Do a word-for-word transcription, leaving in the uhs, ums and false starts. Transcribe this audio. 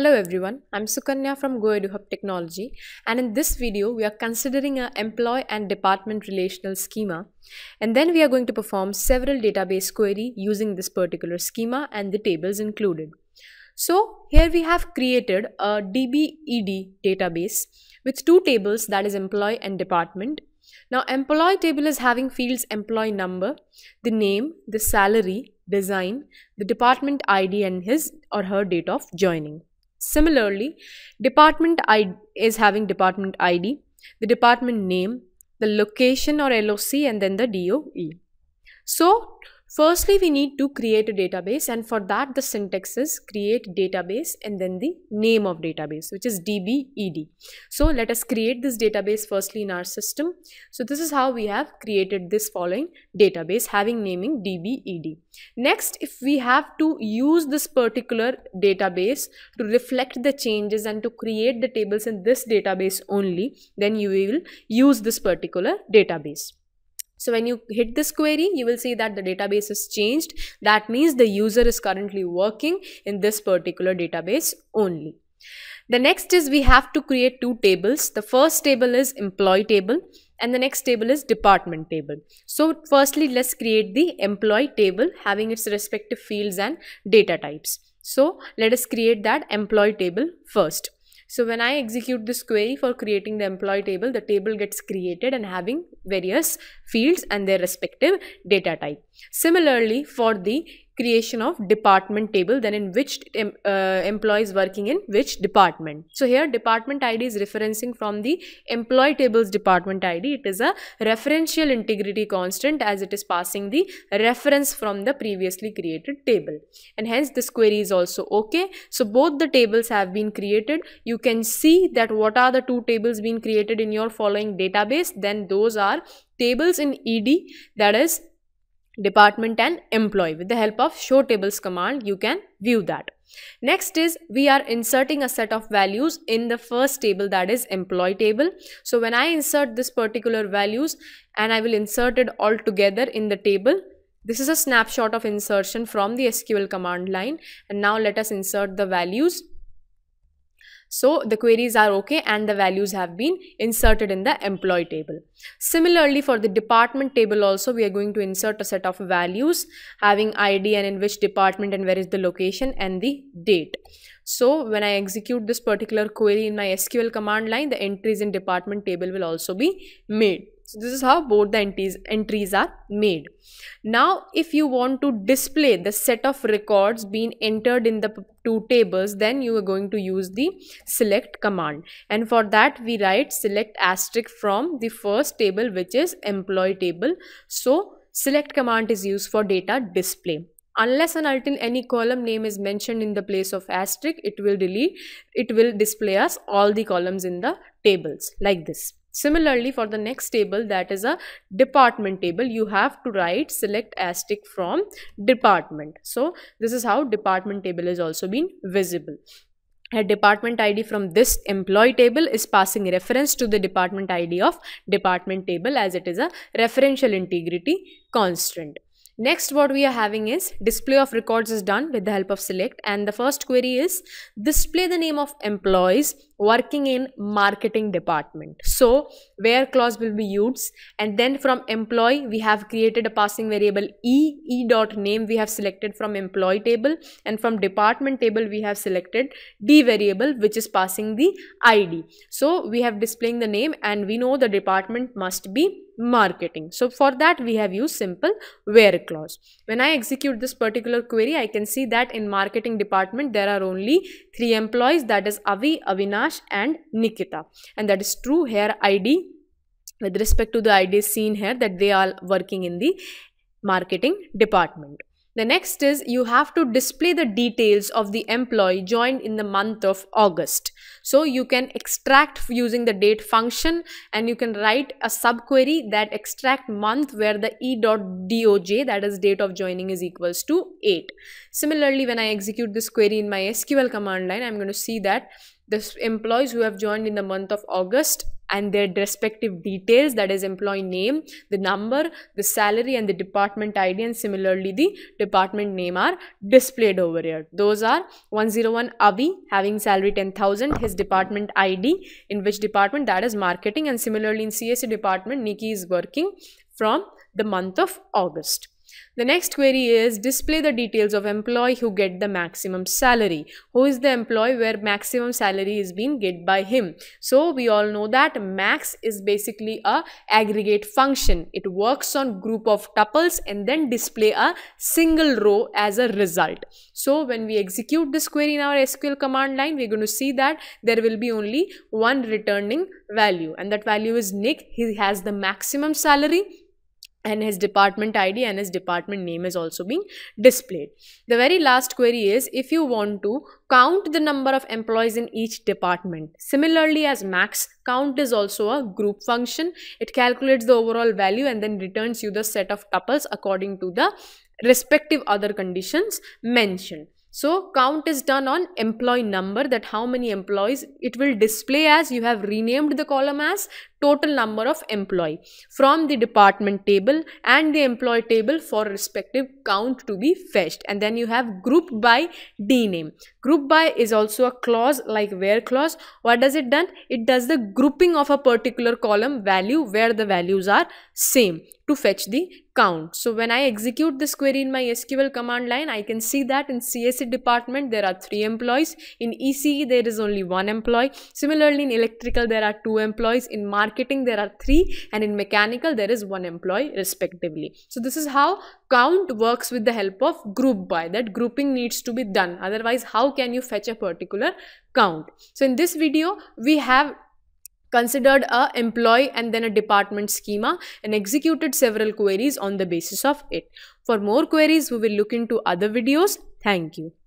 Hello everyone, I'm Sukanya from Goeduhub Technology, and in this video we are considering an employee and department relational schema, and then we are going to perform several database query using this particular schema and the tables included. So here we have created a D B E D database with two tables, that is employee and department. Now employee table is having fields employee number, the name, the salary, design, the department I D and his or her date of joining. Similarly, department I D is having department I D, the department name, the location or L O C, and then the D O E. So, firstly, we need to create a database, and for that the syntax is create database and then the name of database, which is D B E D. So, let us create this database firstly in our system. So, this is how we have created this following database having naming D B E D. Next, if we have to use this particular database to reflect the changes and to create the tables in this database only, then you will use this particular database. So when you hit this query, you will see that the database is changed. That means the user is currently working in this particular database only. The next is we have to create two tables. The first table is employee table and the next table is department table. So firstly, let's create the employee table having its respective fields and data types. So let us create that employee table first. So when I execute this query for creating the employee table, the table gets created and having various fields and their respective data type. Similarly, for the creation of department table, then in which um, uh, employees working in which department. So here department I D is referencing from the employee table's department I D. It is a referential integrity constant as it is passing the reference from the previously created table, and hence this query is also okay. So both the tables have been created. You can see that what are the two tables being created in your following database, then those are tables in E D, that is department and employee. With the help of show tables command, you can view that. Next is we are inserting a set of values in the first table, that is employee table. So when I insert this particular values and I will insert it all together in the table, this is a snapshot of insertion from the S Q L command line. And now let us insert the values. So the queries are okay and the values have been inserted in the employee table. Similarly, for the department table also, we are going to insert a set of values having I D and in which department and where is the location and the date. So when I execute this particular query in my S Q L command line, the entries in department table will also be made. So this is how both the entities, entries are made. Now, if you want to display the set of records being entered in the two tables, then you are going to use the select command. And for that, we write select asterisk from the first table, which is employee table. So select command is used for data display. Unless and until any column name is mentioned in the place of asterisk, it will delete, it will display us all the columns in the tables like this. Similarly, for the next table, that is a department table, you have to write select asterisk from department. So this is how department table is also been visible. A department I D from this employee table is passing reference to the department I D of department table, as it is a referential integrity constant. Next, what we are having is display of records is done with the help of select, and the first query is display the name of employees working in marketing department. So where clause will be used, and then from employee we have created a passing variable e, e dot name we have selected from employee table, and from department table we have selected d variable which is passing the I D. So we have displaying the name, and we know the department must be marketing. So for that we have used simple where clause. When I execute this particular query, I can see that in marketing department there are only three employees, that is Avi, Avinash and Nikita, and that is true. Here I D with respect to the I D is seen here that they are working in the marketing department. The next is you have to display the details of the employee joined in the month of August. So you can extract using the date function, and you can write a subquery that extract month where the e.doj, that is date of joining, is equals to eight. Similarly, when I execute this query in my S Q L command line, I'm going to see that the employees who have joined in the month of August and their respective details, that is employee name, the number, the salary and the department I D, and similarly the department name are displayed over here. Those are one oh one Avi, having salary ten thousand, his department I D, in which department, that is marketing, and similarly in C S E department Nikki is working from the month of August. The next query is display the details of employee who get the maximum salary. Who is the employee where maximum salary is being get by him? So we all know that max is basically a aggregate function. It works on group of tuples and then display a single row as a result. So when we execute this query in our S Q L command line, we're going to see that there will be only one returning value, and that value is Nick. He has the maximum salary, and his department I D and his department name is also being displayed. The very last query is if you want to count the number of employees in each department. Similarly as max, count is also a group function. It calculates the overall value and then returns you the set of tuples according to the respective other conditions mentioned. So count is done on employee number, that how many employees it will display as. You have renamed the column as total number of employee from the department table and the employee table for respective count to be fetched. And then you have grouped by D name. Group by is also a clause like where clause. What does it done? It does the grouping of a particular column value where the values are same to fetch the count. So when I execute this query in my S Q L command line, I can see that in C S E department there are three employees, in E C E there is only one employee, similarly in electrical there are two employees, in marketing there are three, and in mechanical there is one employee respectively. So this is how count works with the help of group by. That grouping needs to be done, otherwise how can you fetch a particular count? So in this video we have considered a employee and then a department schema and executed several queries on the basis of it. For more queries, we will look into other videos. Thank you.